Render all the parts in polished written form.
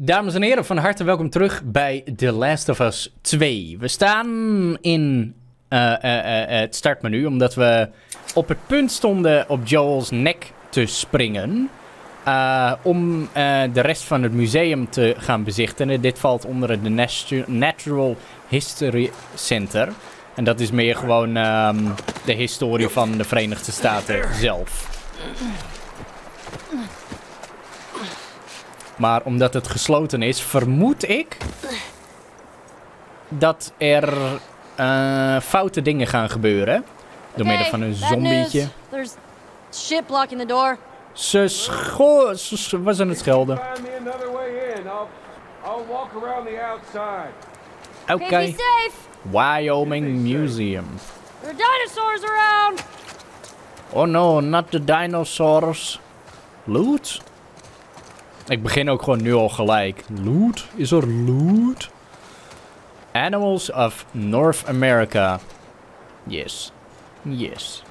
Dames en heren, van harte welkom terug bij The Last of Us 2. We staan in het startmenu, omdat we op het punt stonden op Joel's nek te springen. Om de rest van het museum te gaan bezichten. Dit valt onder de Natural History Center. En dat is meer gewoon de historie van de Verenigde Staten zelf. Maar omdat het gesloten is, vermoed ik dat er foute dingen gaan gebeuren. Door middel van een zombietje. Ze was aan het schelden. Oké. Wyoming Museum. There are dinosaurs around. Oh no, not the dinosaurs. Loot? Ik begin ook gewoon nu al gelijk. Loot? Is er loot? Animals of North America. Yes. Yes.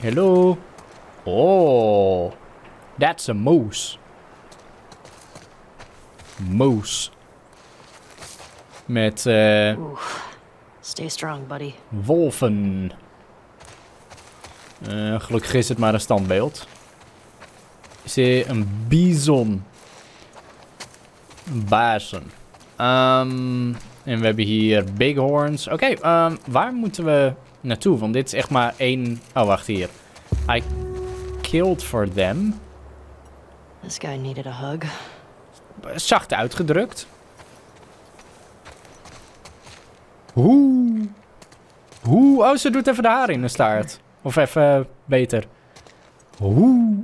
Hello. Oh. That's a moose. Moose. Met stay strong, buddy. Wolven. Gelukkig is het maar een standbeeld. Ik zie een bison. Een bazen. En we hebben hier bighorns. Oké, waar moeten we naartoe? Want dit is echt maar één... Oh, wacht hier. I killed for them. This guy needed a hug. Zacht uitgedrukt. Hoe? Oh, ze doet even de haar in de staart. Of even beter. Hoe?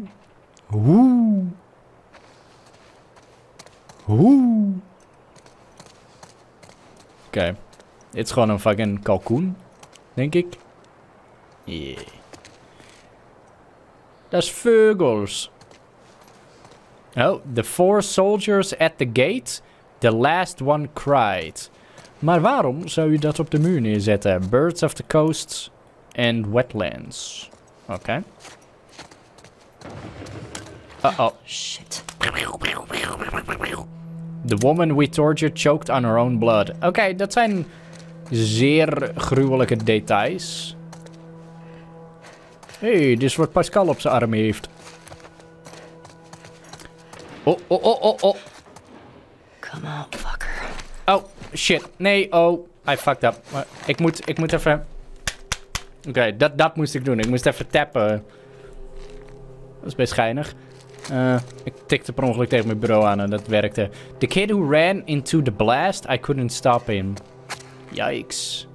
Oké. Dit is gewoon een fucking kalkoen. Denk ik. Yeah. Dat is vogels. Oh, the four soldiers at the gate. The last one cried. Maar waarom zou je dat op de muur neerzetten? Birds of the coasts and wetlands. Oké. Uh-oh. Shit. The woman we tortured choked on her own blood. Oké, dat zijn zeer gruwelijke details. Hé, dit is wat Pascal op zijn arm heeft. Oh. Come on, fucker. Oh, shit. Nee, oh. I fucked up. Ik moet even... Oké, dat moest ik doen. Ik moest even tappen. Dat is best schijnig. Ik tikte per ongeluk tegen mijn bureau aan en dat werkte. The kid who ran into the blast, I couldn't stop him. Yikes.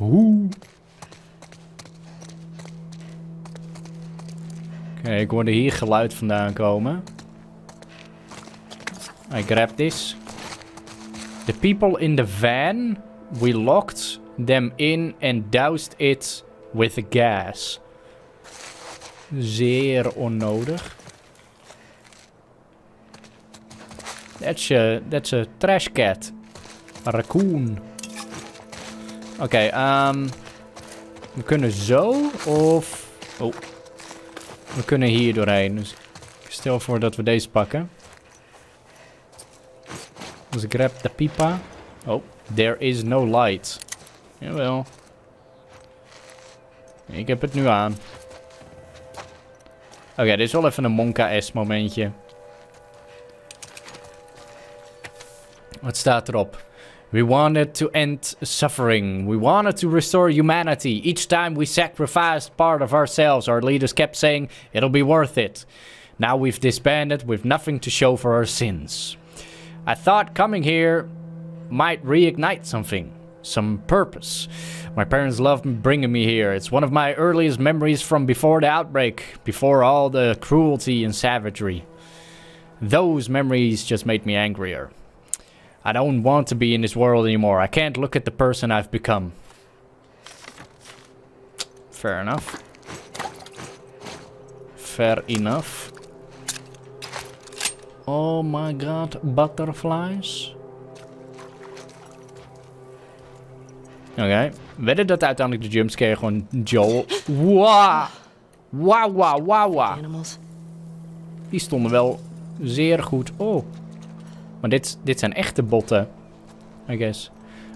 Oeh. Oké, ik hoorde hier geluid vandaan komen. I grabbed this. The people in the van, we locked them in and doused it with the gas. Zeer onnodig. That's a trash cat. A raccoon. Oké, we kunnen zo of... Oh. We kunnen hier doorheen. Dus ik stel voor dat we deze pakken. Dus ik grab de pipa. Oh, there is no light. Jawel. Ik heb het nu aan. Oké, dit is wel even een Monka-S momentje. Wat staat erop? We wanted to end suffering. We wanted to restore humanity. Each time we sacrificed part of ourselves, our leaders kept saying, it'll be worth it. Now we've disbanded with nothing to show for our sins. I thought coming here might reignite something. Some purpose. My parents loved bringing me here. It's one of my earliest memories from before the outbreak, before all the cruelty and savagery. Those memories just made me angrier. I don't want to be in this world anymore. I can't look at the person I've become. Fair enough. Fair enough. Oh my god, butterflies. Oké. Wedden dat uiteindelijk de jumpscare gewoon Joel... Wow. Wow. Die stonden wel zeer goed. Oh. Maar dit zijn echte botten. I guess.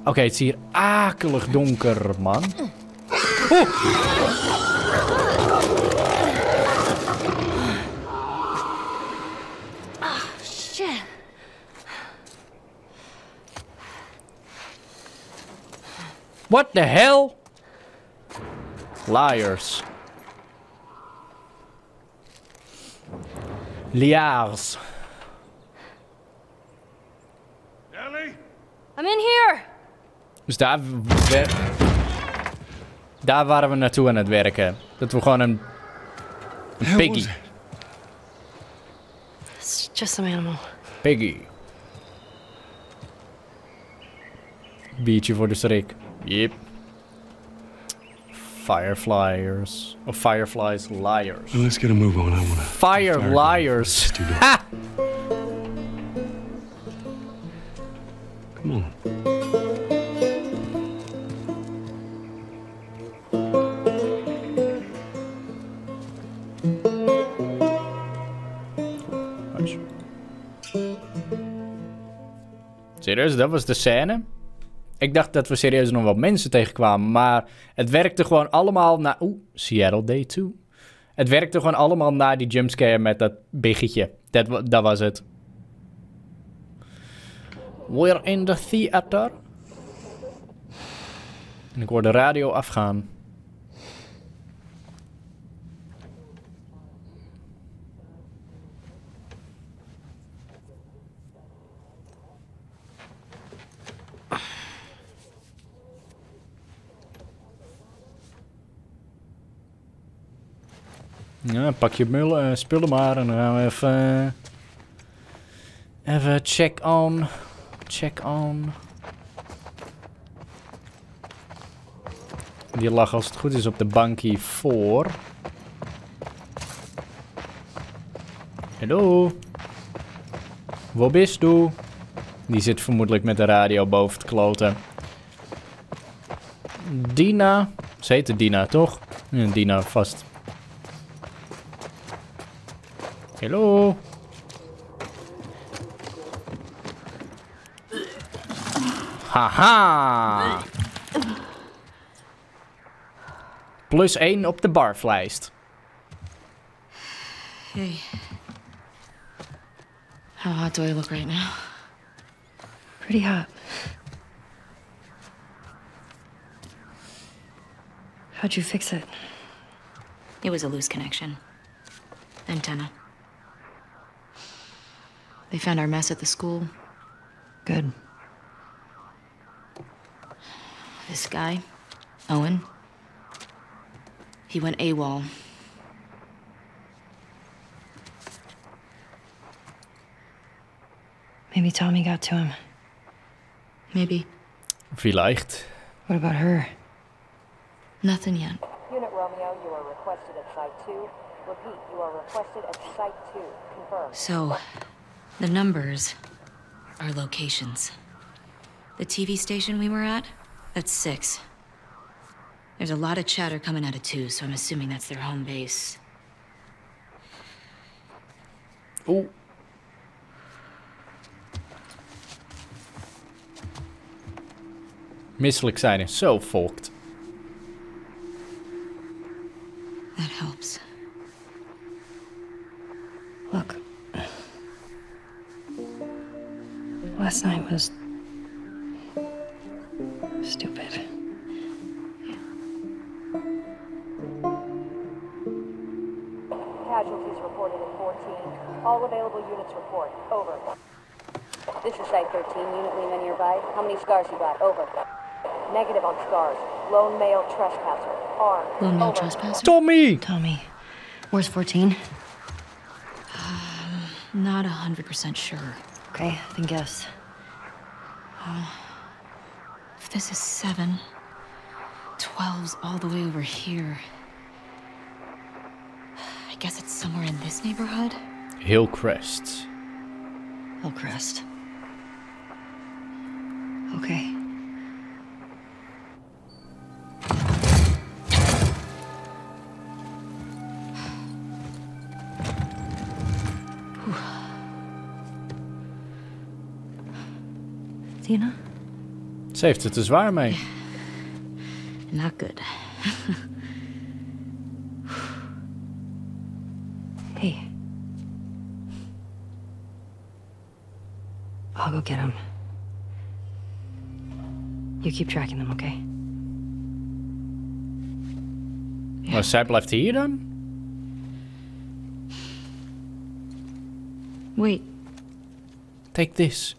Oké, het is hier akelig donker, man. Oh. What the hell? Liars. Liars. Ellie? I'm in here. Dus daar waren we naartoe aan het werken. Dat we gewoon een piggy. It's just an animal. Piggy. Biertje voor de streek. Yep. Fireflies. Of Fireflies liars. Well, let's get a move on. I want to fire liars. Ha! Come on. Serieus, dat was de scène? Ik dacht dat we serieus nog wat mensen tegenkwamen, maar het werkte gewoon allemaal naar... Oeh, Seattle Day 2. Het werkte gewoon allemaal naar die jumpscare met dat biggetje. Dat was het. We're in the theater. En ik hoor de radio afgaan. Ja, pak je spullen maar en dan gaan we even... Even check on. Check on. Die lag als het goed is op de bank hiervoor. Hallo. Waar bist du? Die zit vermoedelijk met de radio boven het kloten. Dina. Ze heette Dina, toch? Ja, Dina vast. Hallo. Haha. +1 op de barflijst. Hey. How hot do I look right now? Pretty hot. How'd you fix it? It was a loose connection. Antenna. They found our mess at the school. Good. This guy, Owen, he went AWOL. Maybe Tommy got to him. Maybe. Vielleicht. What about her? Nothing yet. Unit Romeo, you are requested at Site 2. Repeat, you are requested at Site 2. Confirm. So... The numbers are locations. The TV station we were at, that's 6. There's a lot of chatter coming out of 2, so I'm assuming that's their home base. Oh. Misselijk zijn is zo volkt. That helps. Look. Last night was stupid. Casualties reported at 14. All available units report. Over. This is Site 13. Unit Lima nearby. How many scars you got? Over. Negative on scars. Lone male trespasser. Armed. Lone male trespasser? Tommy! Tommy. Where's 14? Not 100% sure. Okay, then guess. If this is 7, 12's all the way over here. I guess it's somewhere in this neighborhood. Hillcrest. Hillcrest. Okay. Tina? Ze heeft het er zwaar mee. Not good. Hey. I'll go get him. You keep tracking them, okay? Yeah. Maar zij blijft hier dan? Wait. Take this.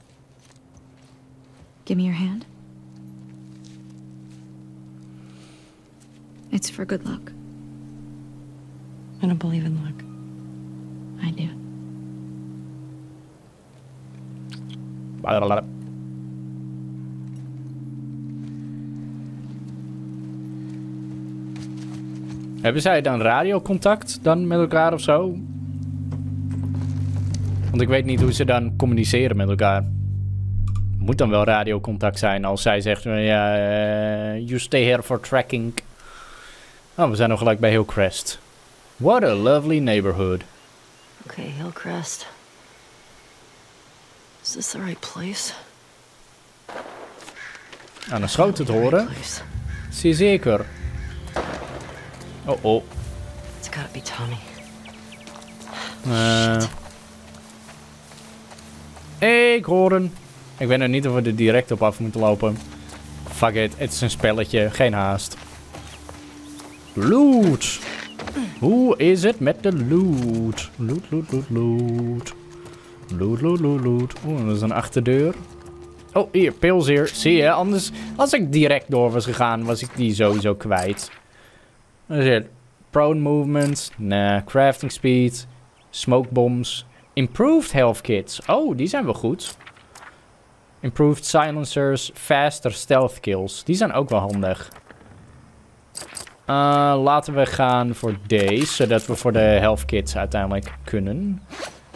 Give me your hand. It's for good luck. I don't believe in luck. I do. Hebben zij dan radiocontact dan met elkaar of zo? Want ik weet niet hoe ze dan communiceren met elkaar. Moet dan wel radiocontact zijn als zij zegt... Ja, you stay here for tracking. Oh, we zijn nog gelijk bij Hillcrest. What a lovely neighborhood. Oké, Hillcrest. Is this the right place? Aan een schoot het horen. Zie zeker. Oh oh. It's gotta be Tommy. Ik hoor hem. Ik weet nog niet of we er direct op af moeten lopen. Fuck it, het is een spelletje. Geen haast. Loot. Hoe is het met de loot? Loot, loot, loot, loot. Loot, loot, loot, loot. Oeh, dat is een achterdeur. Oh, hier, pils hier. Zie je, anders... Als ik direct door was gegaan, was ik die sowieso kwijt. Dat is het. Prone movements. Nah, crafting speed. Smoke bombs. Improved health kits. Oh, die zijn wel goed. Improved silencers. Faster stealth kills. Die zijn ook wel handig. Laten we gaan voor deze. Zodat we voor de health kits uiteindelijk kunnen.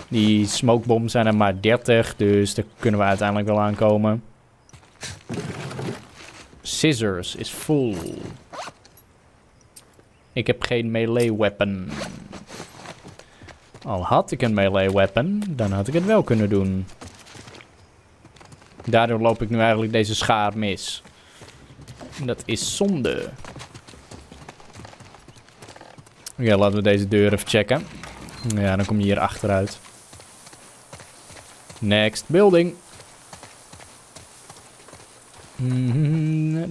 Die smokebommen zijn er maar 30. Dus daar kunnen we uiteindelijk wel aankomen. Scissors is full. Ik heb geen melee weapon. Al had ik een melee weapon, dan had ik het wel kunnen doen. Daardoor loop ik nu eigenlijk deze schaar mis. En dat is zonde. Oké, laten we deze deur even checken. Ja, dan kom je hier achteruit. Next building.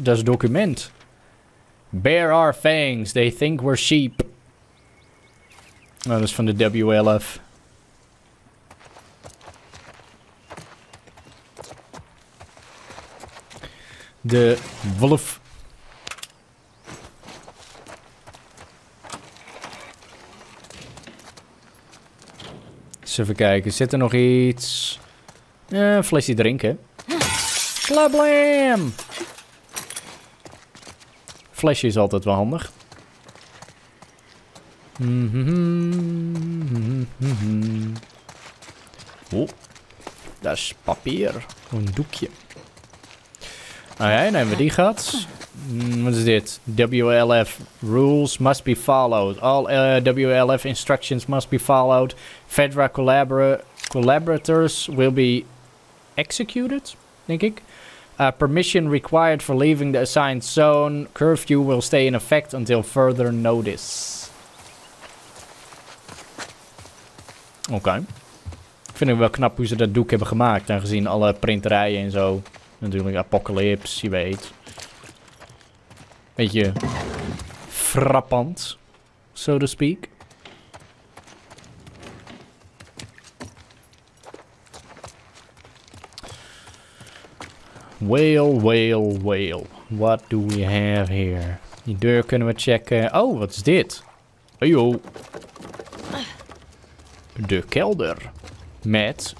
Dat is document. Bear our fangs, they think we're sheep. Oh, dat is van de WLF. De wolf. Eens even kijken, zit er nog iets? Een flesje drinken. Klablam! Flesje is altijd wel handig. Oh, dat is papier. Een doekje. Oké, dan hebben we die gehad. Wat is dit? WLF rules must be followed. All WLF instructions must be followed. Fedra collaborators will be executed, denk ik. Permission required for leaving the assigned zone. Curfew will stay in effect until further notice. Oké. Vind ik wel knap hoe ze dat doek hebben gemaakt. Aangezien alle printerijen en zo. Natuurlijk Apocalypse, je weet. Beetje frappant. So to speak. Whale, whale, whale. What do we have here? Die deur kunnen we checken. Oh, wat is dit? Hey yo. De kelder. Met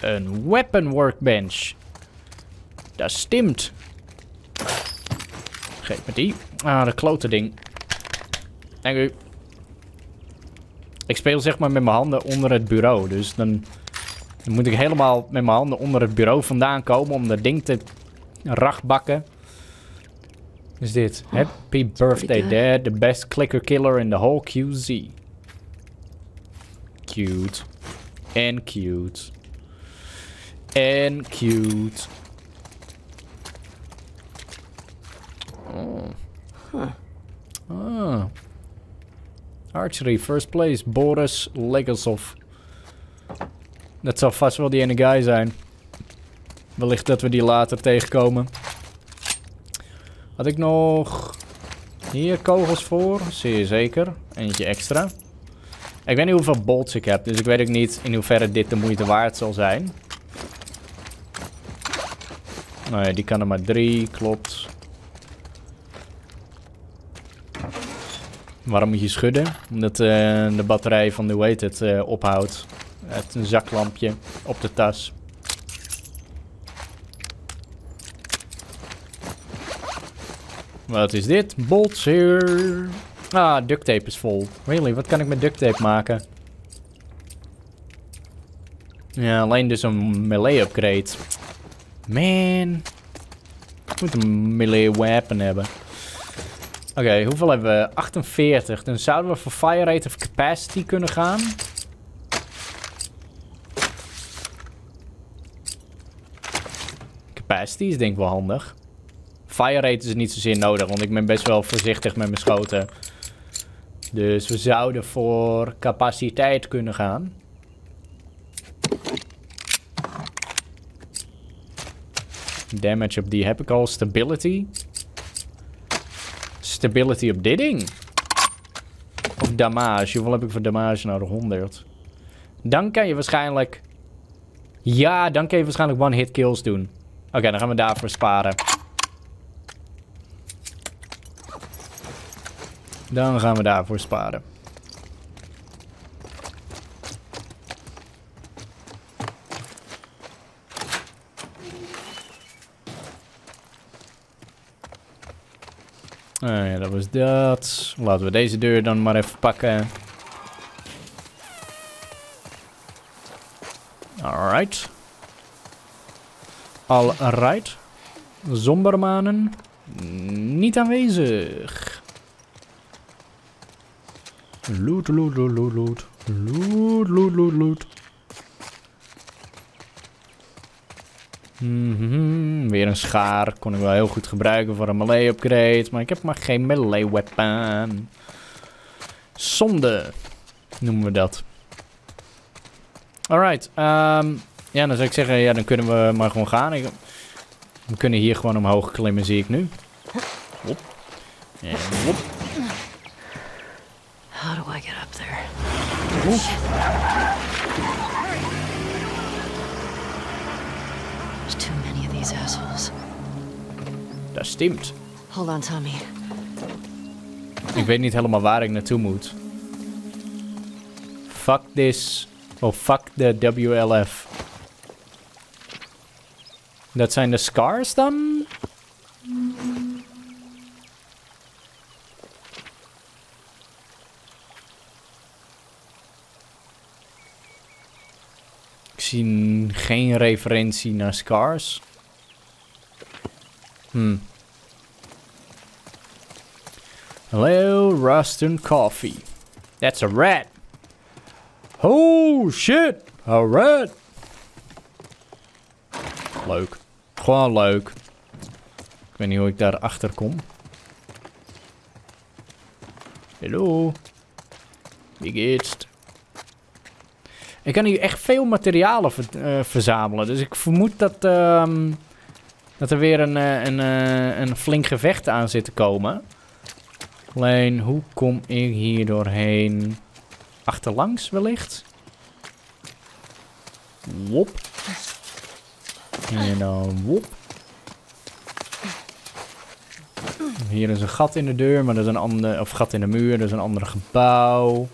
een weapon workbench. Dat stemt. Geef me die. Ah, dat klote ding. Dank u. Ik speel zeg maar met mijn handen onder het bureau. Dus dan moet ik helemaal met mijn handen onder het bureau vandaan komen. Om dat ding te rachtbakken. Is dit. Oh, happy birthday dad. The best clicker killer in the whole QZ. Cute. En cute. En cute. Oh. Huh. Ah. Archery, first place. Boris Legershoff. Dat zal vast wel die ene guy zijn. Wellicht dat we die later tegenkomen. Had ik nog... hier kogels voor. Zeer zeker. Eentje extra. Ik weet niet hoeveel bolts ik heb. Dus ik weet ook niet in hoeverre dit de moeite waard zal zijn. Nou ja, die kan er maar 3. Klopt. Waarom moet je schudden? Omdat de batterij van de hoe heet het ophoudt. Het een zaklampje op de tas. Wat is dit? Bolts hier. Ah, duct tape is vol. Really, wat kan ik met duct tape maken? Ja, alleen dus een melee upgrade. Man. Ik moet een melee weapon hebben. Oké, hoeveel hebben we? 48. Dan zouden we voor fire rate of capacity kunnen gaan. Capacity is denk ik wel handig. Fire rate is niet zozeer nodig, want ik ben best wel voorzichtig met mijn schoten. Dus we zouden voor capaciteit kunnen gaan. Damage op die heb ik al. Stability. Stability op dit ding. Of damage. Hoeveel heb ik voor damage nodig? 100. Dan kan je waarschijnlijk... ja, dan kan je waarschijnlijk one-hit kills doen. Oké, dan gaan we daarvoor sparen. Dan gaan we daarvoor sparen. Oh ja, dat was dat. Laten we deze deur dan maar even pakken. Alright. Alright. Zombermanen. Niet aanwezig. Loot, loot, loot, loot, loot. Loot, loot, loot, loot. Weer een schaar. Kon ik wel heel goed gebruiken voor een melee upgrade. Maar ik heb maar geen melee weapon. Zonde. Noemen we dat. Alright. Ja, dan zou ik zeggen. Ja, dan kunnen we maar gewoon gaan. We kunnen hier gewoon omhoog klimmen, zie ik nu. Hop. En hop. How do I get up there? Oeh. There's too many of these assholes. Dat stemt. Hold on, Tommy. Ik weet niet helemaal waar ik naartoe moet. Fuck this. Oh, fuck de WLF. Dat zijn de scars dan? Ik zie geen referentie naar scars. Hello, Rustin Coffee. That's a rat. Oh shit, a rat. Leuk. Gewoon leuk. Ik weet niet hoe ik daar achter kom. Hallo. Wie geht's? Ik kan hier echt veel materialen verzamelen. Dus ik vermoed dat er weer een flink gevecht aan zit te komen. Alleen, hoe kom ik hier doorheen? Achterlangs wellicht? Wop. En dan wop. Hier is een gat in de deur, maar dat is een ander... of gat in de muur, dat is een ander gebouw.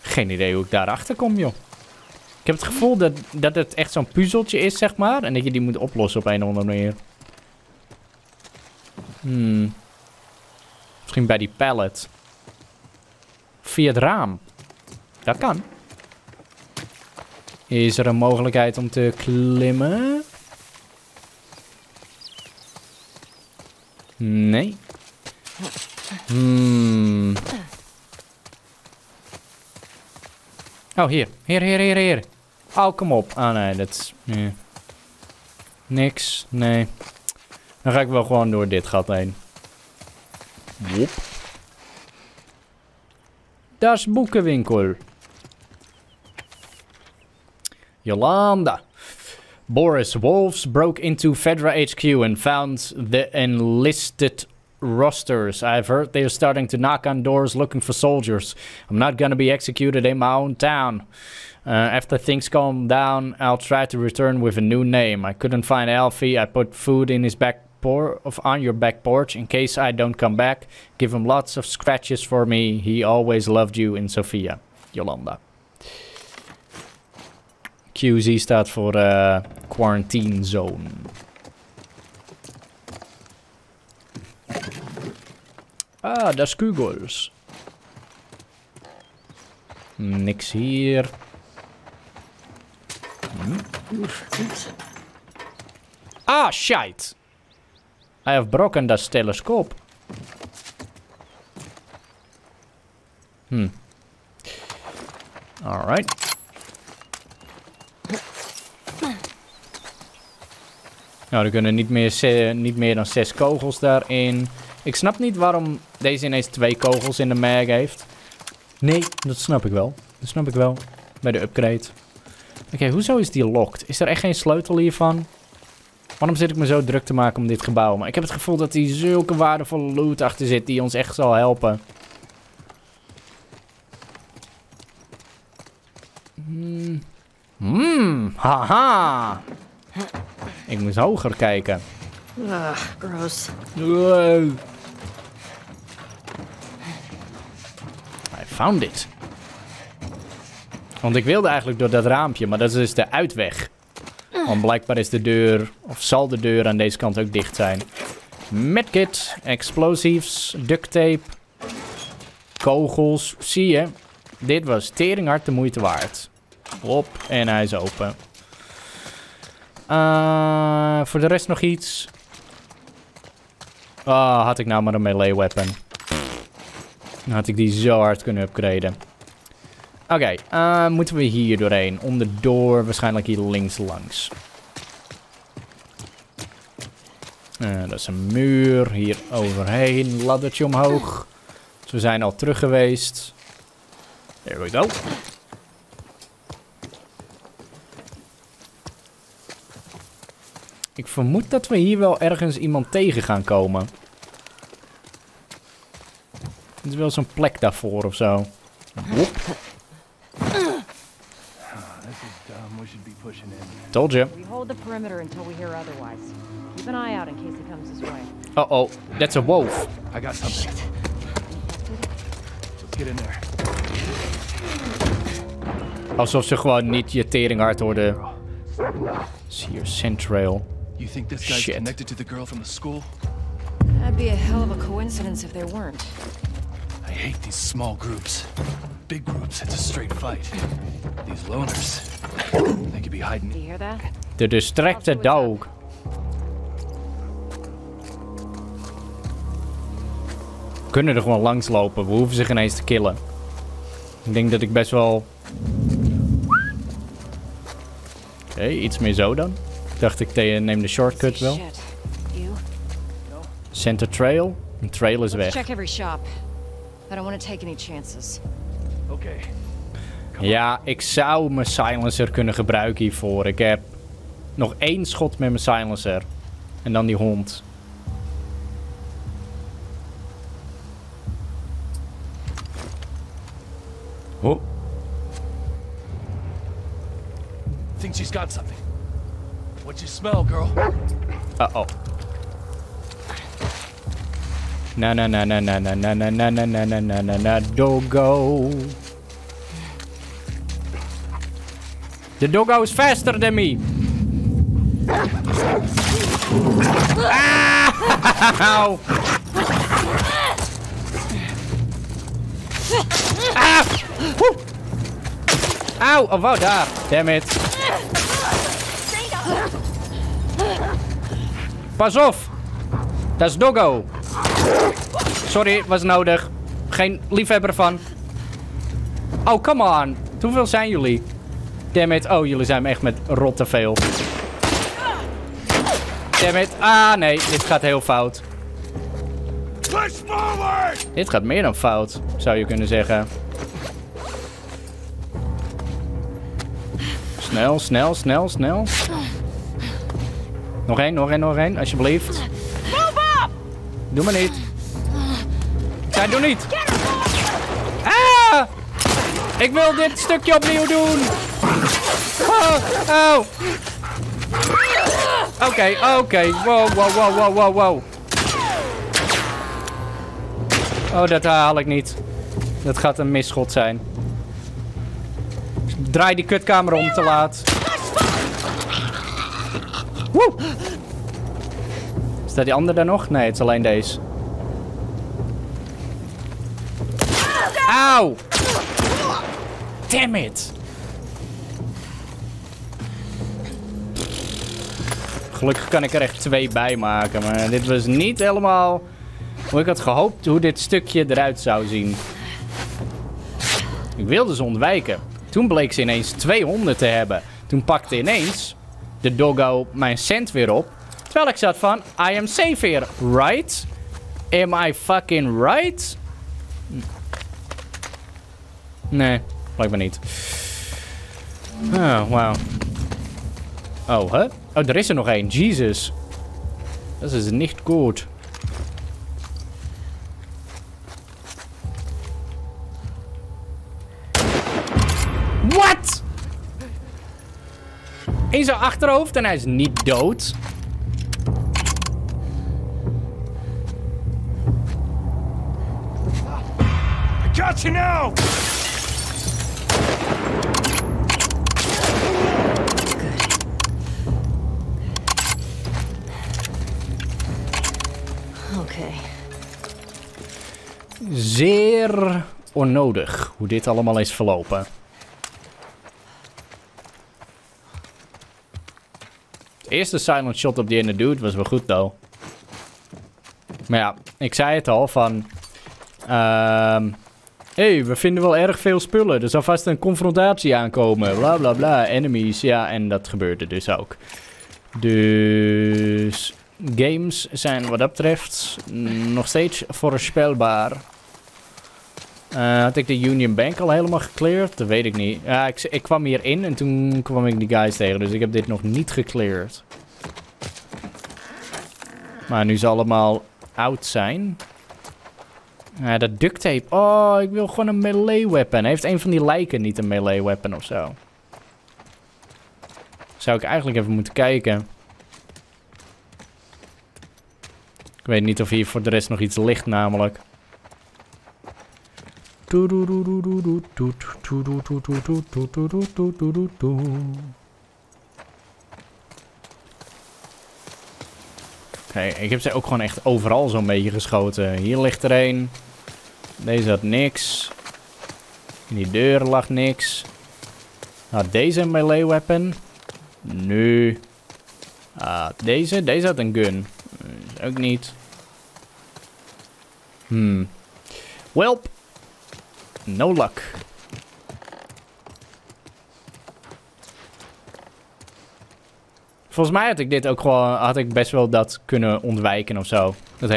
Geen idee hoe ik daarachter kom, joh. Ik heb het gevoel dat het echt zo'n puzzeltje is, zeg maar. En dat je die moet oplossen op een of andere manier. Misschien bij die pallet. Via het raam. Dat kan. Is er een mogelijkheid om te klimmen? Nee. Oh, hier. Hier. Oh, kom op. Ah, nee, dat is... Nee. Niks. Nee. Dan ga ik wel gewoon door dit gat heen. Wop. Dat is boekenwinkel. Yolanda. Boris, wolves broke into Fedra HQ and found the enlisted rosters. I've heard they are starting to knock on doors looking for soldiers. I'm not gonna be executed in my own town. After things calm down, I'll try to return with a new name. I couldn't find Alfie. I put food in his back on your back porch in case I don't come back. Give him lots of scratches for me. He always loved you in Sofia. Yolanda. QZ staat voor Quarantine Zone. Ah, dat is Kugels. Niks hier. Ah, shit. Hij heeft broken dat telescoop. Alright. Nou, er kunnen niet meer dan 6 kogels daarin. Ik snap niet waarom deze ineens 2 kogels in de mag heeft. Nee, dat snap ik wel. Dat snap ik wel. Bij de upgrade. Oké, hoezo is die locked? Is er echt geen sleutel hiervan? Waarom zit ik me zo druk te maken om dit gebouw? Maar ik heb het gevoel dat hier zulke waardevolle loot achter zit die ons echt zal helpen. Haha. Ik moest hoger kijken. Gross. I found it. Want ik wilde eigenlijk door dat raampje, maar dat is dus de uitweg. Want blijkbaar is de deur, of zal de deur aan deze kant ook dicht zijn. Medkit, explosives, duct tape, kogels. Zie je, dit was teringhard de moeite waard. Hop, en hij is open. Voor de rest nog iets. Ah, had ik nou maar een melee weapon. Dan had ik die zo hard kunnen upgraden. Oké, moeten we hier doorheen. Onderdoor, waarschijnlijk hier links langs. Dat is een muur. Hier overheen. Laddertje omhoog. Dus we zijn al terug geweest. There we go. Ik vermoed dat we hier wel ergens iemand tegen gaan komen. Er is wel zo'n plek daarvoor of zo. Wop. Told you. Uh-oh, that's a wolf. I got something. Let's get in there. Alsof ze gewoon niet je teringhard hoorden. Zie hier, Centrail. You think this guy's connected to the girl from the school? That'd be a hell of a coincidence if there weren't. I hate these small groups. Big groups, it's a straight fight. These loners, they could be hiding. You hear that? The distracted dog. We kunnen er gewoon langslopen. We hoeven ze geen eens te killen. Ik denk dat ik best wel... Oké, iets meer zo dan. Dacht ik, neem de shortcut wel. Center trail. Een trail is weg. Ja, ik zou mijn silencer kunnen gebruiken hiervoor. Ik heb nog 1 schot met mijn silencer. En dan die hond. Oh. Think she's got something. What you smell, girl? Uh-oh. Na na na na na na na na na na na na na na doggo. The doggo is faster than me. Ah! Ow! Oh, wauw, daar. Damn it. Pas op. Dat is doggo. Sorry, was nodig. Geen liefhebber van. Oh, come on. Hoeveel zijn jullie? Dammit. Oh, jullie zijn me echt met rot te veel. Dammit. Ah, nee. Dit gaat heel fout. Dit gaat meer dan fout, zou je kunnen zeggen. Snel, snel, snel, snel. Nog één, nog één, nog één. Alsjeblieft. Doe maar niet. Zij doet niet. Ah! Ik wil dit stukje opnieuw doen. Oh, oh. Oké, oké. Wow, wow, wow, wow, wow, wow. Oh, dat haal ik niet. Dat gaat een misschot zijn. Draai die kutkamer om te laat. Woe! Is dat die andere daar nog? Nee, het is alleen deze. Auw! Damn it! Gelukkig kan ik er echt 2 bij maken, maar dit was niet helemaal hoe ik had gehoopt hoe dit stukje eruit zou zien. Ik wilde ze ontwijken. Toen bleek ze ineens 2 honden te hebben. Toen pakte ineens de doggo mijn cent weer op. Terwijl ik zat van, I am safe here, right? Am I fucking right? Nee, blijkbaar niet. Oh, wauw. Oh, hè? Huh? Oh, er is er nog één. Jesus. Dat is niet goed. What? In zijn achterhoofd en hij is niet dood. I got you now. Okay. Zeer onnodig hoe dit allemaal is verlopen. De eerste silent shot op die ene dude was wel goed, though. Maar ja, ik zei het al van... hey, we vinden wel erg veel spullen. Er zal vast een confrontatie aankomen. Bla, bla, bla. Enemies. Ja, en dat gebeurde dus ook. Dus... games zijn wat dat betreft nog steeds voorspelbaar. Had ik de Union Bank al helemaal gecleared? Dat weet ik niet. Ja, ik kwam hierin en toen kwam ik die guys tegen. Dus ik heb dit nog niet gecleared. Maar nu ze allemaal oud zijn. Dat duct tape. Oh, ik wil gewoon een melee weapon. Heeft een van die lijken niet een melee weapon of zo? Zou ik eigenlijk even moeten kijken. Ik weet niet of hier voor de rest nog iets ligt namelijk. Oké, ik heb ze ook gewoon echt overal zo'n beetje geschoten. Hier ligt er een. Deze had niks. In die deur lag niks. Had deze een melee weapon? Nu. Deze? Deze had een gun. Ook niet. Welp. No luck. Volgens mij had ik dit ook gewoon... had ik best wel dat kunnen ontwijken of zo. Die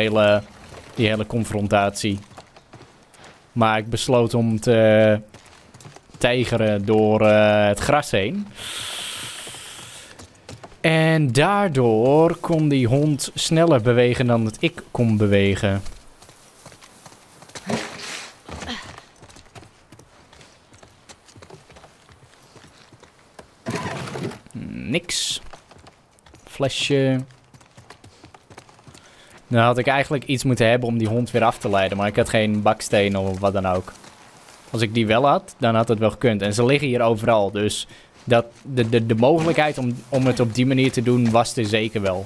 hele confrontatie. Maar ik besloot om te... tijgeren door het gras heen. En daardoor kon die hond sneller bewegen dan dat ik kon bewegen. Niks. Flesje. Dan had ik eigenlijk iets moeten hebben om die hond weer af te leiden. Maar ik had geen bakstenen of wat dan ook. Als ik die wel had, dan had het wel gekund. En ze liggen hier overal, dus... dat de mogelijkheid om het op die manier te doen was er zeker wel.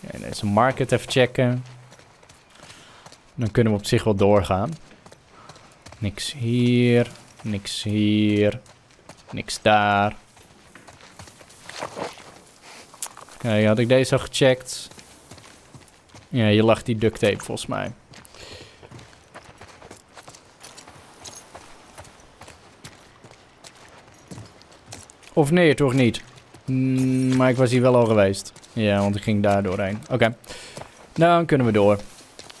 En ja, deze market even checken. Dan kunnen we op zich wel doorgaan. Niks hier. Niks hier. Niks daar. Oké, had ik deze al gecheckt? Ja, hier lag die duct tape volgens mij. Of nee, toch niet. Maar ik was hier wel al geweest. Ja, want ik ging daar doorheen. Oké. Dan kunnen we door.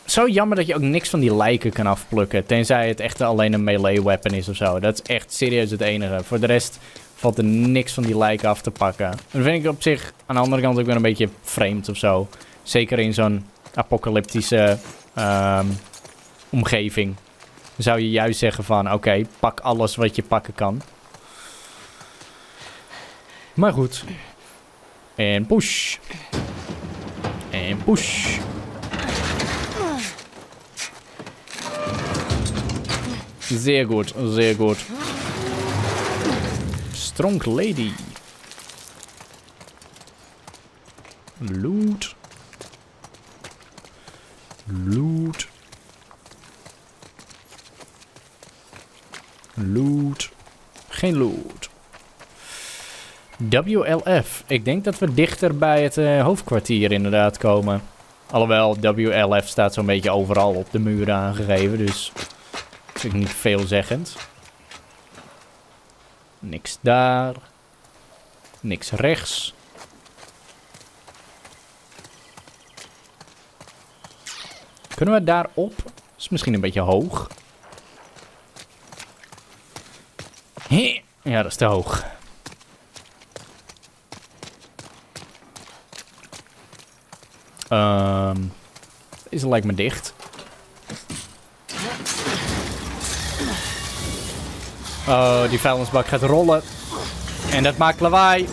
Zo jammer dat je ook niks van die lijken kan afplukken. Tenzij het echt alleen een melee weapon is of zo. Dat is echt serieus het enige. Voor de rest valt er niks van die lijken af te pakken. Dat vind ik op zich aan de andere kant ook wel een beetje vreemd of zo. Zeker in zo'n apocalyptische omgeving. Dan zou je juist zeggen van oké, pak alles wat je pakken kan. Maar goed. En push. En push. Zeer goed, zeer goed. Strong lady. Loot. Loot. Loot. Geen loot. WLF. Ik denk dat we dichter bij het hoofdkwartier inderdaad komen. Alhoewel, WLF staat zo'n beetje overal op de muren aangegeven, dus... Dat is niet veelzeggend. Niks daar. Niks rechts. Kunnen we daarop? Dat is misschien een beetje hoog. Ja, dat is te hoog. Deze lijkt me dicht. Oh, die vuilnisbak gaat rollen. En dat maakt lawaai.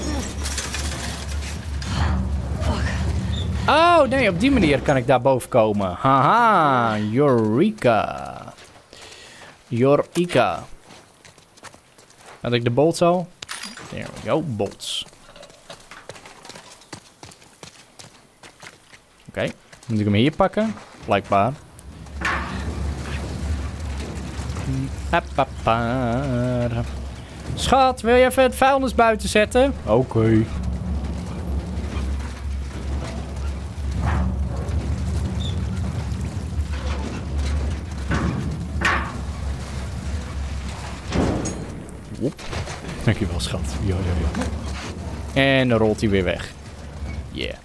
Oh, nee, op die manier kan ik daar boven komen. Haha, Eureka. Eureka. Had ik de bolts al? There we go, bolts. Oké, moet ik hem hier pakken? Blijkbaar. Schat, wil je even het vuilnis buiten zetten? Oké. Dankjewel, schat. En dan rolt hij weer weg. Yeah.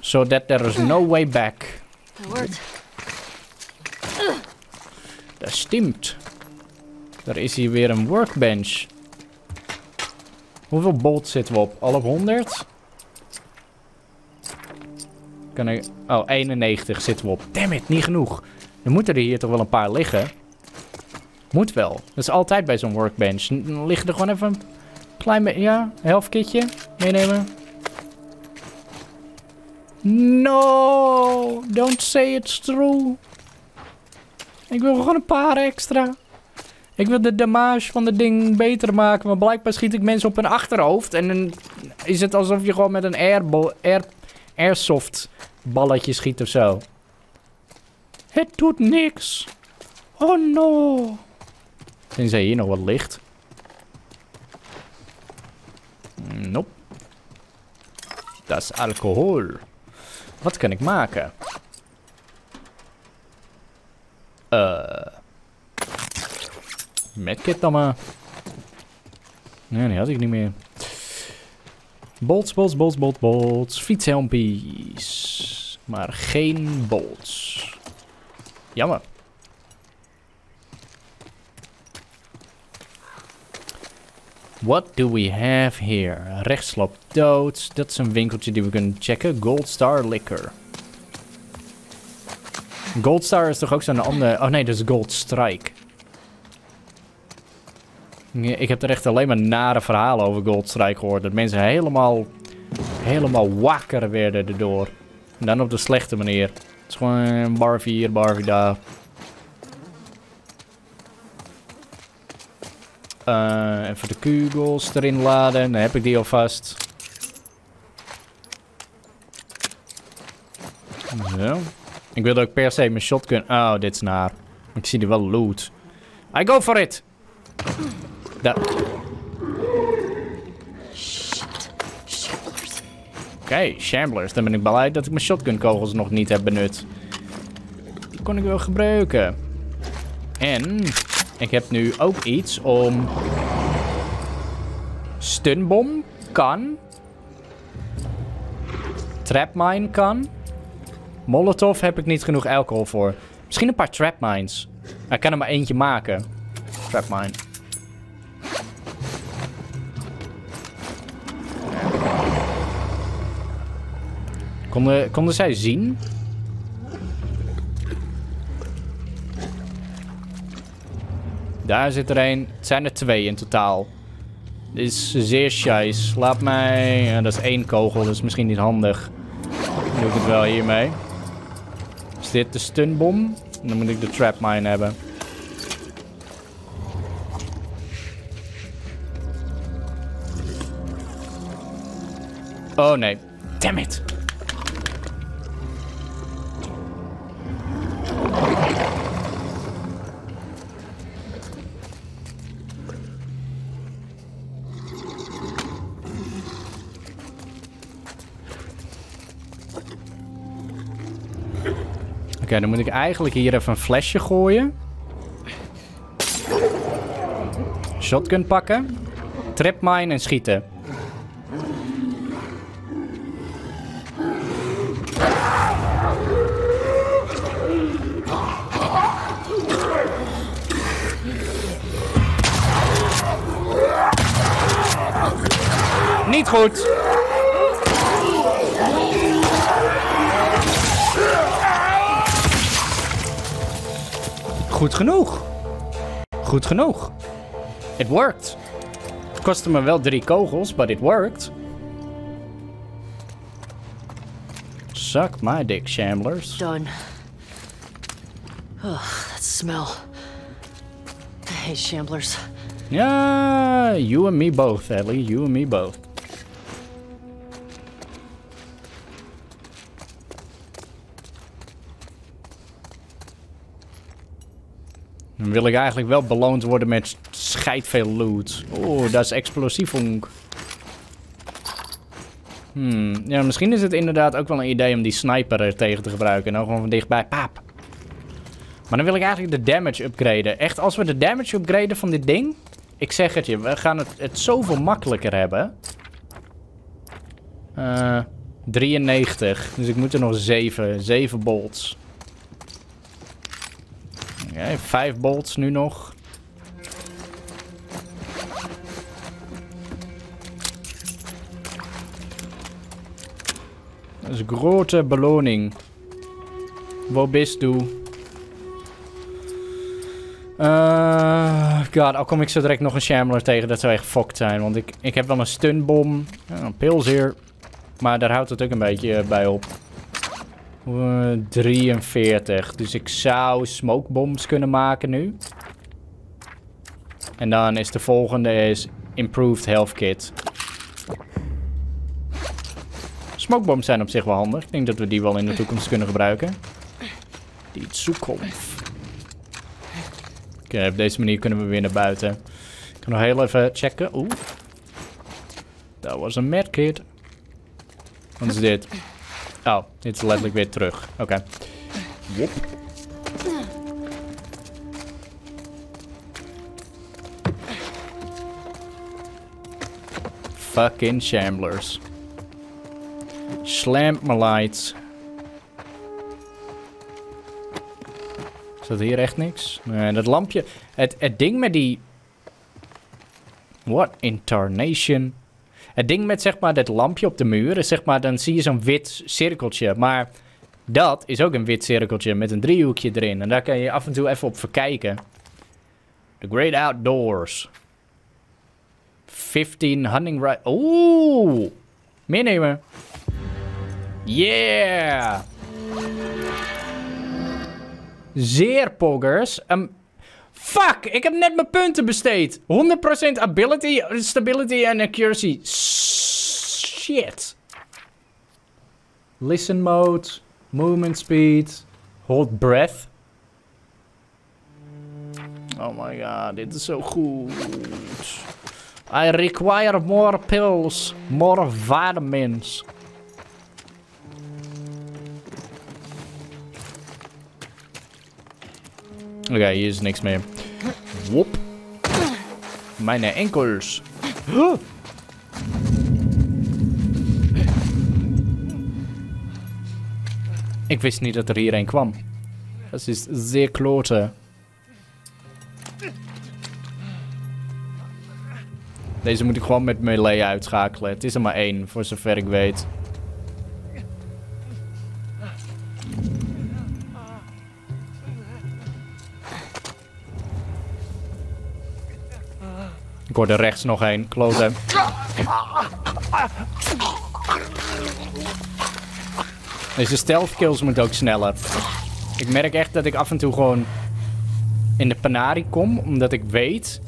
So that there is no way back. Dat stimmt. Er is hier weer een workbench. Hoeveel bolts zitten we op? Al op 100? Kan ik... Oh, 91 zitten we op. Damn it, niet genoeg. Dan moeten er hier toch wel een paar liggen. Moet wel. Dat is altijd bij zo'n workbench. Dan liggen er gewoon even een klein beetje... Ja, een half kitje meenemen. No, don't say it's true. Ik wil gewoon een paar extra. Ik wil de damage van het ding beter maken. Maar blijkbaar schiet ik mensen op hun achterhoofd. En dan is het alsof je gewoon met een airsoft balletje schiet of zo. Het doet niks. Oh no. Tenzij hier nog wat ligt. Nope. Dat is alcohol. Wat kan ik maken? Medkit dan maar. Nee, die had ik niet meer. Bolts, bolts, bolts, bolts, bolts. Fietshelmpies. Maar geen bolts. Jammer. What do we have here? Rechtsloop dood. Dat is een winkeltje die we kunnen checken. Goldstar liquor. Goldstar is toch ook zo'n andere... Oh nee, dat is Goldstrike. Ik heb er echt alleen maar nare verhalen over Goldstrike gehoord. Dat mensen helemaal wakker werden erdoor. En dan op de slechte manier. Het is gewoon barfie hier, barfie daar. Even de kugels erin laden. Dan heb ik die alvast. Zo. Ik wilde ook per se mijn shotgun... Oh, dit is naar. Ik zie er wel loot. I go for it! Dat. Oké, shamblers. Dan ben ik blij dat ik mijn shotgunkogels nog niet heb benut. Die kon ik wel gebruiken. En ik heb nu ook iets om... Stunbom kan. Trapmine kan. Molotov heb ik niet genoeg alcohol voor. Misschien een paar trapmines. Ik kan er maar eentje maken. Trapmine. Konden zij zien? Daar zit er een. Het zijn er twee in totaal. Dit is zeer scheis. Laat mij... Ja, dat is één kogel, dus misschien niet handig. Dan doe ik het wel hiermee. Is dit de stunbom? Dan moet ik de trapmine hebben. Oh nee. Damn it. Oké, dan moet ik eigenlijk hier even een flesje gooien. Shotgun pakken. Trapmine en schieten. Niet goed! Goed genoeg. Goed genoeg. It worked. Het kostte me wel 3 kogels, but it worked. Suck my dick, shamblers. Done. Oh, that smell. I hate shamblers. Yeah, you and me both, Ellie. You and me both. Dan wil ik eigenlijk wel beloond worden met scheidveel loot. Oh, dat is explosiefhonk. Ja, misschien is het inderdaad ook wel een idee om die sniper er tegen te gebruiken. Nou, gewoon van dichtbij. Paap. Maar dan wil ik eigenlijk de damage upgraden. Echt, als we de damage upgraden van dit ding... Ik zeg het je, we gaan het zoveel makkelijker hebben. 93. Dus ik moet er nog 7. 7 bolts. Oké, 5 bolts nu nog. Dat is een grote beloning. Wo bist du? God, al kom ik zo direct nog een shambler tegen dat zou echt fucked zijn. Want ik heb wel een stunbom. Een pils hier. Maar daar houdt het ook een beetje bij op. 43. Dus ik zou smokebombs kunnen maken nu. En dan is de volgende is Improved Health Kit. Smokebombs zijn op zich wel handig. Ik denk dat we die wel in de toekomst kunnen gebruiken. Die toekomst. Oké, op deze manier kunnen we weer naar buiten. Ik kan nog heel even checken. Oeh. Dat was een medkit. Wat is dit? Oh, dit is letterlijk weer terug. Oké. Yep. Fucking shamblers. Slamp my lights. Staat hier echt niks? Nee, dat lampje. Het ding met die... What in tarnation? Het ding met, zeg maar, dat lampje op de muur is, zeg maar, dan zie je zo'n wit cirkeltje. Maar dat is ook een wit cirkeltje met een driehoekje erin. En daar kan je af en toe even op verkijken. The Great Outdoors. 15 hunting right... Oeh! Meenemen. Yeah! Zeer poggers. Fuck, ik heb net mijn punten besteed. 100% ability, stability en accuracy. Shit. Listen mode, movement speed, hold breath. Oh my god, dit is zo goed. I require more pills, more vitamins. Oké, hier is niks meer. Wop. Mijn enkels. Ik wist niet dat er hierheen kwam. Dat is zeer kloten. Deze moet ik gewoon met melee uitschakelen. Het is er maar één, voor zover ik weet. Ik hoor er rechts nog één. Klote. Deze stealth kills moet ook sneller. Ik merk echt dat ik af en toe gewoon in de panarie kom, omdat ik weet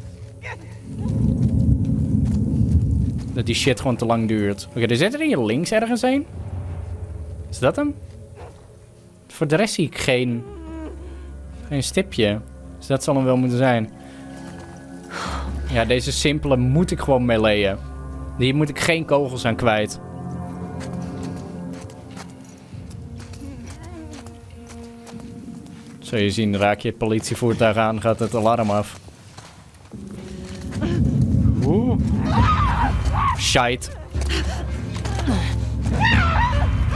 dat die shit gewoon te lang duurt. Oké, er zit er hier links ergens heen. Is dat hem? Voor de rest zie ik geen stipje. Dus dat zal hem wel moeten zijn. Ja, deze simpele moet ik gewoon meleeën. Hier moet ik geen kogels aan kwijt. Zul je zien, raak je het politievoertuig aan, gaat het alarm af. Oeh. Shite.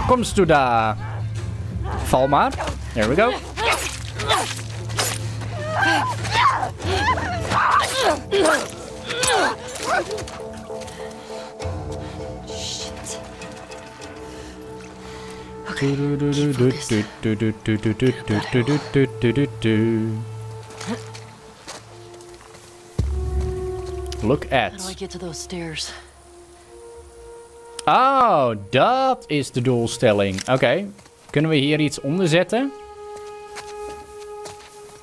Kom, Studa. Val maar. There we go. Shit. Okay. Look at. How do I get to those stairs? Oh, dat is de doelstelling. Oké. Kunnen we hier iets onder zetten?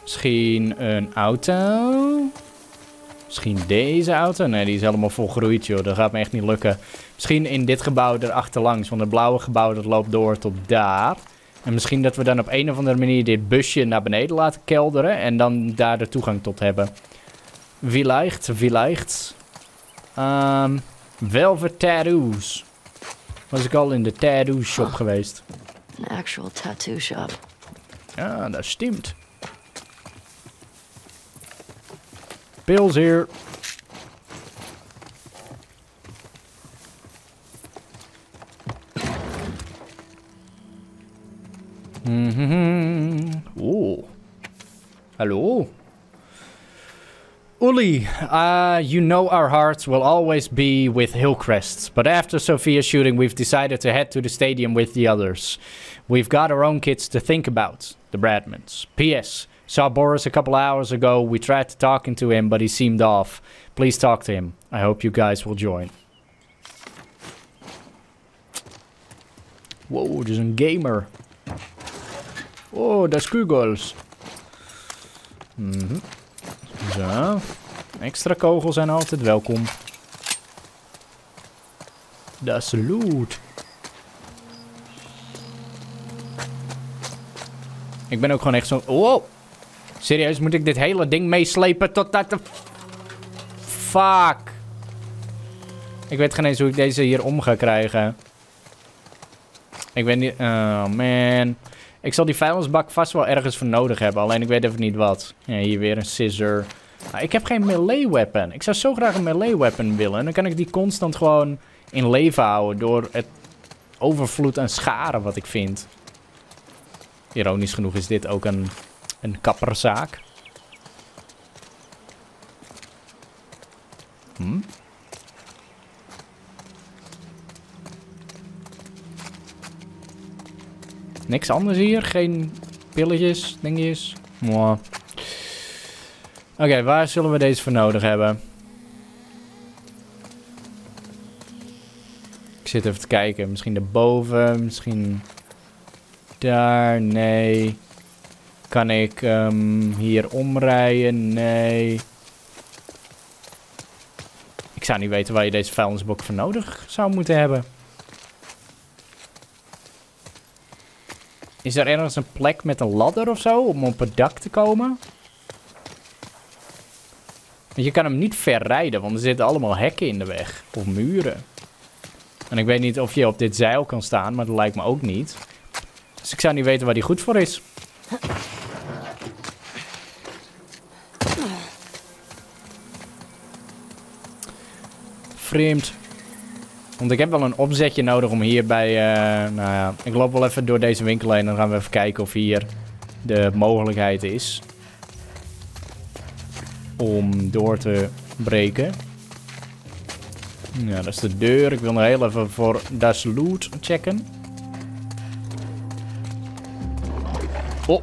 Misschien een auto? Misschien deze auto? Nee, die is helemaal volgroeid, joh. Dat gaat me echt niet lukken. Misschien in dit gebouw erachter langs. Want het blauwe gebouw dat loopt door tot daar. En misschien dat we dan op een of andere manier dit busje naar beneden laten kelderen. En dan daar de toegang tot hebben. Vielleicht. Velvet Tattoos. Was ik al in de tattoo shop geweest? Een actual tattoo shop. Ja, dat stimmt. Pills hier. Oh. Hallo. Uli, you know our hearts will always be with Hillcrest, but after Sophia's shooting we've decided to head to the stadium with the others. We've got our own kids to think about, the Bradmans. P.S. Saw Boris a couple hours ago. We tried to talk to him, but he seemed off. Please talk to him. I hope you guys will join. Wow, dit is een gamer. Oh, dat is kugels. Zo. Extra kogels zijn altijd welkom. Dat is loot. Ik ben ook gewoon echt zo... Wow. Serieus, moet ik dit hele ding meeslepen totdat de... Fuck. Ik weet geen eens hoe ik deze hier om ga krijgen. Ik weet niet... Oh, man. Ik zal die vuilnisbak vast wel ergens voor nodig hebben. Alleen ik weet even niet wat. Ja, hier weer een scissor. Ah, ik heb geen melee weapon. Ik zou zo graag een melee weapon willen. Dan kan ik die constant gewoon in leven houden. Door het overvloed aan scharen wat ik vind. Ironisch genoeg is dit ook een kapperzaak. Niks anders hier? Geen pilletjes, dingetjes? Mwah. Oké, waar zullen we deze voor nodig hebben? Ik zit even te kijken. Misschien daarboven, misschien... Daar, nee. Kan ik hier omrijden? Nee. Ik zou niet weten waar je deze vuilnisbak voor nodig zou moeten hebben. Is er ergens een plek met een ladder of zo om op het dak te komen? Want je kan hem niet verrijden, want er zitten allemaal hekken in de weg. Of muren. En ik weet niet of je op dit zeil kan staan, maar dat lijkt me ook niet. Dus ik zou niet weten waar die goed voor is. Vreemd. Want ik heb wel een opzetje nodig om hier bij... nou ja, ik loop wel even door deze winkel heen. Dan gaan we even kijken of hier de mogelijkheid is. Om door te breken. Ja, dat is de deur. Ik wil nog heel even voor das loot checken. Oh.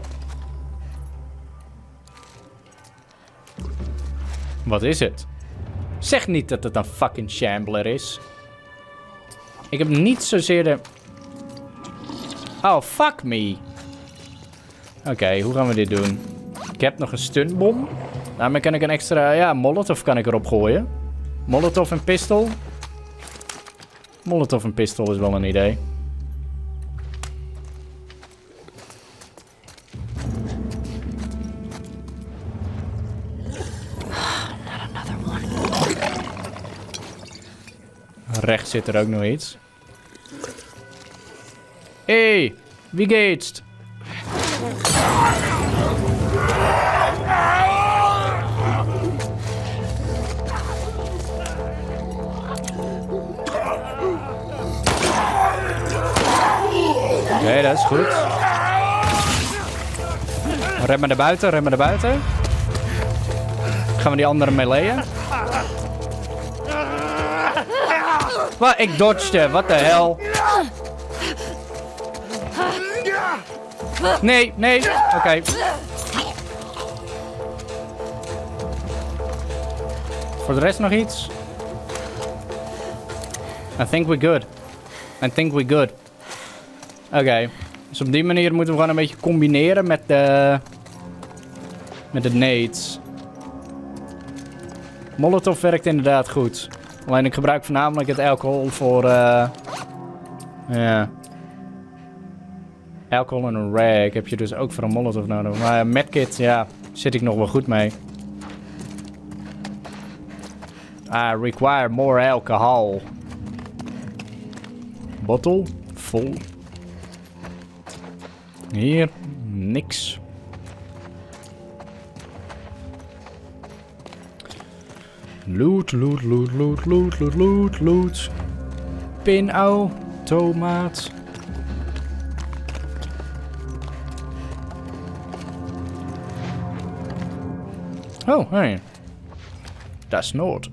Wat is het? Zeg niet dat het een fucking shambler is. Ik heb niet zozeer de... Oh, fuck me. Oké, hoe gaan we dit doen? Ik heb nog een stunbom. Daarmee kan ik een extra... Ja, molotov kan ik erop gooien. Molotov en pistool. Molotov en pistool is wel een idee. Rechts zit er ook nog iets. Hey, wie geht's? Oké, dat is goed. Ren maar naar buiten, ren maar naar buiten. Gaan we die anderen meleeën? Wat? Ik dodgede. Wat de hel? Nee, nee. Oké. Voor de rest nog iets? I think we're good. I think we're good. Oké. Dus op die manier moeten we gewoon een beetje combineren met de... Met de nades. Molotov werkt inderdaad goed. Alleen ik gebruik voornamelijk het alcohol voor... Alcohol en een rag heb je dus ook voor een molotov nodig. Maar medkit, ja, zit ik nog wel goed mee. I require more alcohol. Bottle, vol. Hier, niks. Loot, loot, loot, loot, loot, loot, loot, loot. Pinautomaat. Oh, hey. Dat is Noord.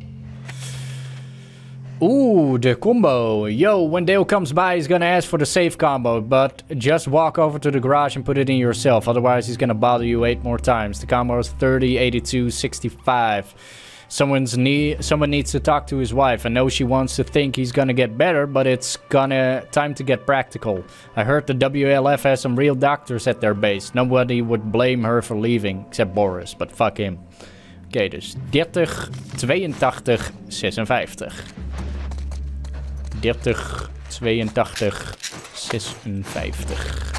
Ooh, de combo. Yo, when Dale comes by, he's gonna ask for the safe combo. But just walk over to the garage and put it in yourself. Otherwise, he's gonna bother you 8 more times. The combo is 30, 82, 65. Someone needs to talk to his wife. I know she wants to think he's gonna get better, but it's gonna time to get practical. I heard the WLF has some real doctors at their base. Nobody would blame her for leaving, except Boris, but fuck him. Oké, dus 30, 82, 56. 30, 82, 56.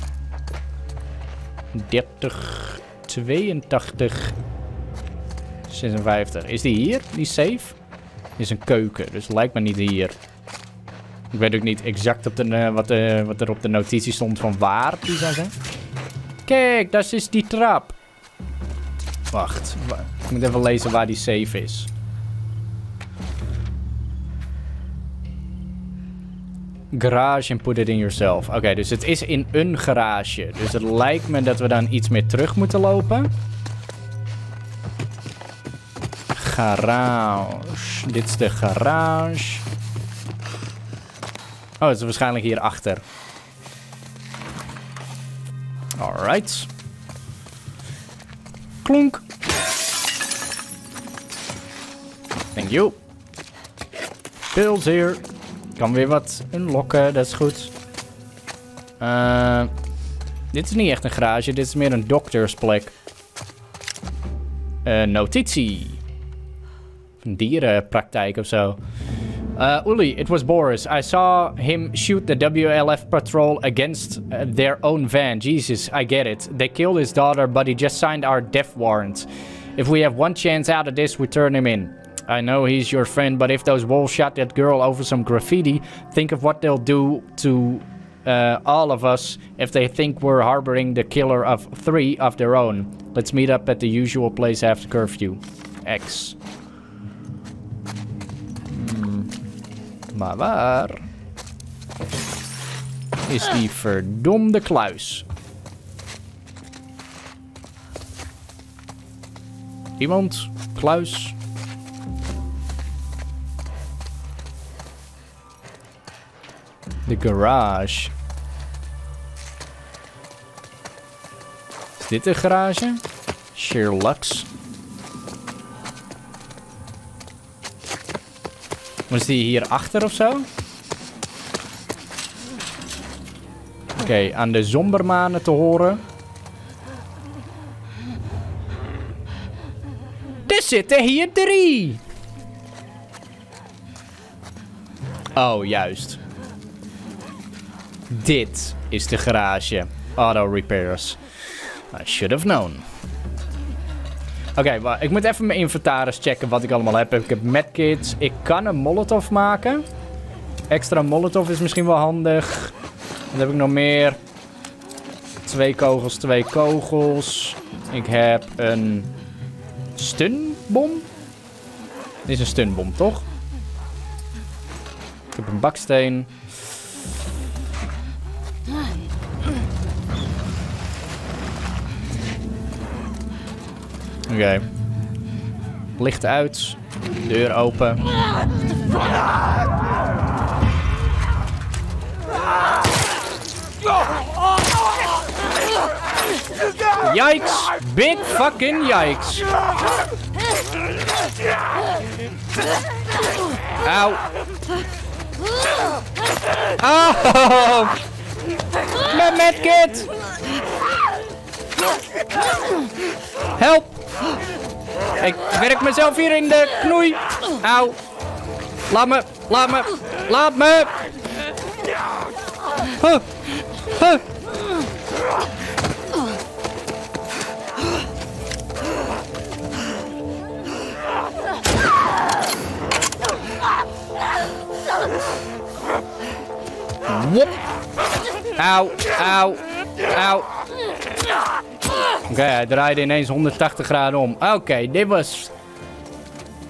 30, 82... 56. Is die hier? Die safe? Is een keuken, dus lijkt me niet hier. Ik weet ook niet exact op de, wat er op de notitie stond van waar die zou zijn. Kijk, dat is die trap. Wacht, ik moet even lezen waar die safe is. Garage and put it in yourself. Oké, dus het is in een garage. Dus het lijkt me dat we dan iets meer terug moeten lopen. Garage. Dit is de garage. Oh, het is waarschijnlijk hierachter. Alright. Klonk. Thank you. Pils hier. Kan weer wat unlocken, dat is goed. Dit is niet echt een garage, dit is meer een doktersplek. Notitie. Een dierenpraktijk of zo. Uli, it was Boris. I saw him shoot the WLF patrol against their own van. Jesus, I get it. They killed his daughter, but he just signed our death warrant. If we have one chance out of this, we turn him in. I know he's your friend, but if those wolves shot that girl over some graffiti, think of what they'll do to all of us if they think we're harboring the killer of 3 of their own. Let's meet up at the usual place after curfew. X. Maar waar is die verdomde kluis? Iemand? Kluis? De garage. Is dit een garage? Sherlock's. Was die hierachter of zo? Oké, aan de sombermanen te horen. Er zitten hier 3! Oh, juist. Dit is de garage. Auto repairs. I should have known. Oké, ik moet even mijn inventaris checken wat ik allemaal heb. Ik heb medkits. Ik kan een molotov maken. Extra molotov is misschien wel handig. Wat heb ik nog meer? 2 kogels. Ik heb een stunbom. Dit is een stunbom, toch? Ik heb een baksteen. Oké. Licht uit. Deur open. Yikes. Big fucking yikes. Auw. Oh. Mijn medkit. Help. Ik werk mezelf hier in de knoei. Auw. Laat me. Huh. Wop. Auw. Oké, hij draaide ineens 180 graden om. Oké, dit was...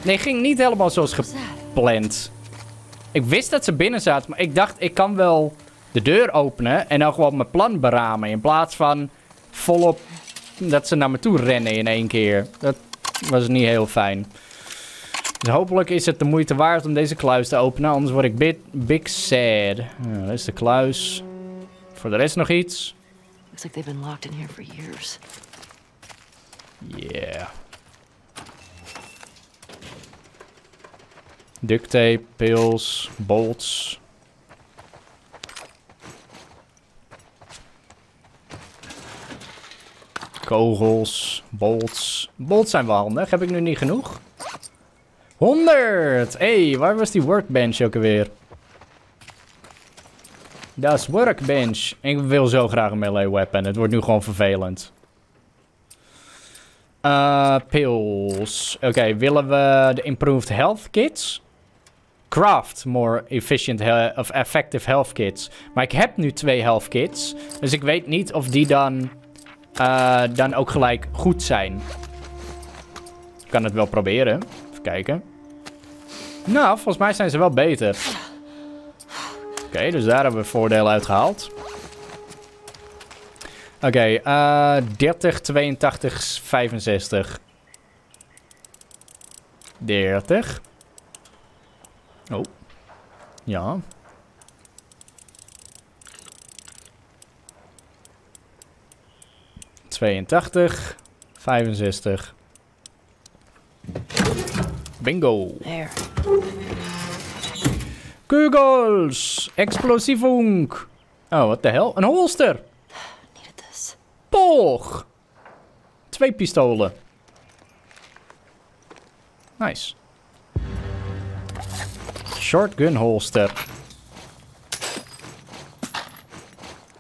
Nee, ging niet helemaal zoals gepland. Ik wist dat ze binnen zaten, maar ik dacht ik kan wel de deur openen en dan gewoon mijn plan beramen. In plaats van volop dat ze naar me toe rennen in één keer. Dat was niet heel fijn. Dus hopelijk is het de moeite waard om deze kluis te openen. Anders word ik big sad. Nou, dat is de kluis. Voor de rest nog iets. Looks like they've been locked in here for years. Yeah. Duct tape, pils, bolts. Kogels, bolts. Bolts zijn wel handig. Heb ik nu niet genoeg? 100! Hey, waar was die workbench ook alweer? Dat is workbench. Ik wil zo graag een melee weapon. Het wordt nu gewoon vervelend. Pills. Oké, willen we de improved health kits? Craft more efficient of effective health kits. Maar ik heb nu 2 health kits. Dus ik weet niet of die dan ook gelijk goed zijn. Ik kan het wel proberen. Even kijken. Nou, volgens mij zijn ze wel beter. Oké, dus daar hebben we voordeel uit gehaald. Oké, 30, 82, 65. 30. Oh. Ja. ...82... ...65... Bingo! There. Kugels! Explosiefunk! Oh, wat de hel? Een holster! Poch! 2 pistolen. Nice. Shotgun holster.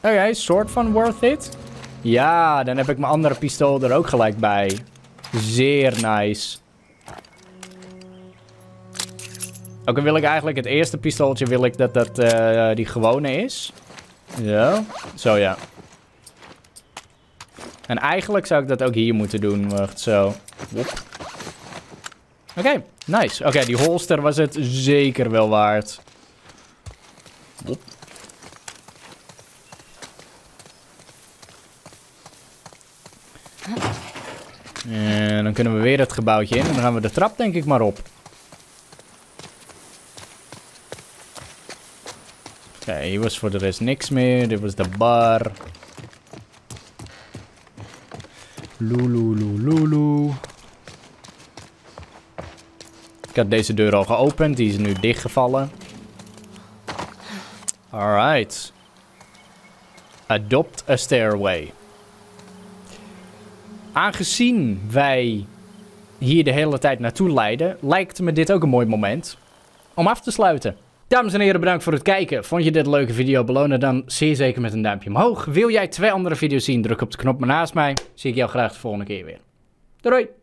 Oké, soort van worth it. Ja, dan heb ik mijn andere pistool er ook gelijk bij. Zeer nice. Ook wil ik eigenlijk het eerste pistooltje, wil ik dat die gewone is. Zo. Zo, ja. En eigenlijk zou ik dat ook hier moeten doen. Wacht, zo. Oké, nice. Oké, die holster was het zeker wel waard. Wop. En dan kunnen we weer dat gebouwtje in. En dan gaan we de trap denk ik maar op. Oké, hier was voor de rest niks meer. Dit was de bar. Lulu. Ik had deze deur al geopend. Die is nu dichtgevallen. Alright. Adopt a stairway. Aangezien wij hier de hele tijd naartoe leiden, lijkt me dit ook een mooi moment om af te sluiten. Dames en heren, bedankt voor het kijken. Vond je dit een leuke video? Beloon het dan zeer zeker met een duimpje omhoog. Wil jij 2 andere video's zien? Druk op de knop maar naast mij. Zie ik jou graag de volgende keer weer. Doei!